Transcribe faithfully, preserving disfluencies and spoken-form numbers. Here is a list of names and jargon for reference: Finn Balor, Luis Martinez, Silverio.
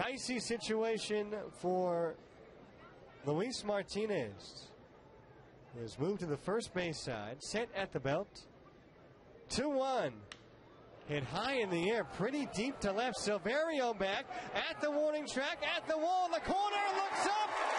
dicey situation for Luis Martinez, who has moved to the first base side, set at the belt. two one. Hit high in the air, pretty deep to left. Silverio back at the warning track, at the wall in the corner, looks up.